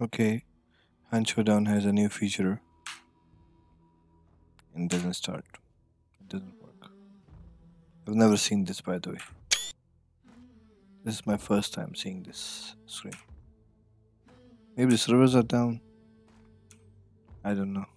Okay, Hunt Showdown has a new feature and doesn't start. It doesn't work. I've never seen this, by the way. This is my first time seeing this screen. Maybe the servers are down. I don't know.